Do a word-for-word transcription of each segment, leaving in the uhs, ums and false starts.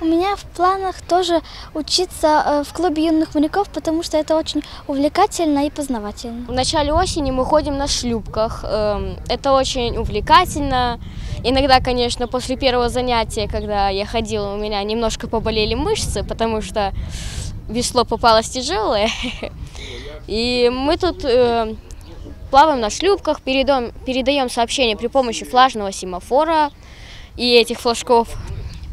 У меня в планах тоже учиться в клубе юных моряков, потому что это очень увлекательно и познавательно. В начале осени мы ходим на шлюпках. Это очень увлекательно. Иногда, конечно, после первого занятия, когда я ходила, у меня немножко поболели мышцы, потому что весло попалось тяжелое. И мы тут плаваем на шлюпках, передаем, передаем сообщения при помощи флажного семафора и этих флажков.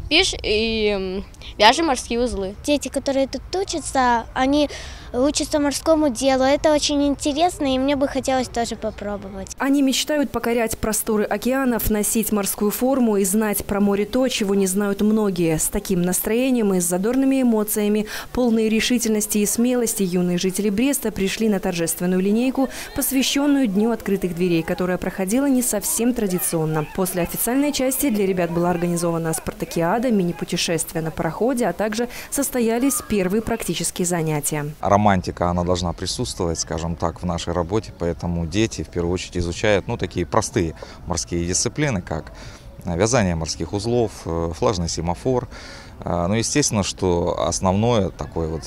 Пиш и вяжем морские узлы. Дети, которые тут учатся, они учатся морскому делу. Это очень интересно, и мне бы хотелось тоже попробовать. Они мечтают покорять просторы океанов, носить морскую форму и знать про море то, чего не знают многие. С таким настроением и с задорными эмоциями, полные решительности и смелости, юные жители Бреста пришли на торжественную линейку, посвященную Дню открытых дверей, которая проходила не совсем традиционно. После официальной части для ребят была организована спартакиада, мини-путешествие на пароходе, а также состоялись первые практические занятия. Романтика, она должна присутствовать, скажем так, в нашей работе, поэтому дети в первую очередь изучают, ну, такие простые морские дисциплины, как вязание морских узлов, флажный семафор. Ну, естественно, что основное такое вот,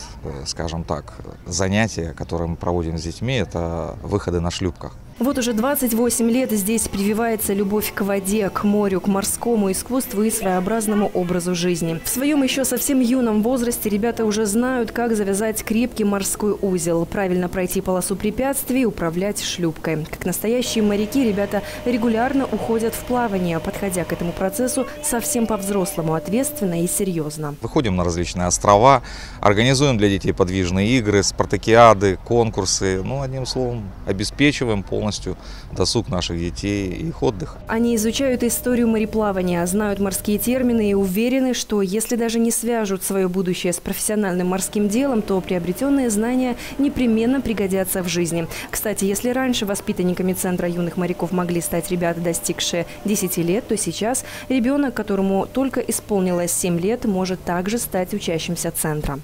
скажем так, занятие, которое мы проводим с детьми, это выходы на шлюпках. Вот уже двадцать восемь лет здесь прививается любовь к воде, к морю, к морскому искусству и своеобразному образу жизни. В своем еще совсем юном возрасте ребята уже знают, как завязать крепкий морской узел, правильно пройти полосу препятствий, управлять шлюпкой. Как настоящие моряки, ребята регулярно уходят в плавание, подходя к этому процессу совсем по-взрослому, ответственно и серьезно. Выходим на различные острова, организуем для детей подвижные игры, спартакиады, конкурсы. Ну, одним словом, обеспечиваем полностью досуг наших детей и их отдых. Они изучают историю мореплавания, знают морские термины и уверены, что если даже не свяжут свое будущее с профессиональным морским делом, то приобретенные знания непременно пригодятся в жизни. Кстати, если раньше воспитанниками Центра юных моряков могли стать ребята, достигшие десяти лет, то сейчас ребенок, которому только исполнилось семь лет, может также стать учащимся Центра.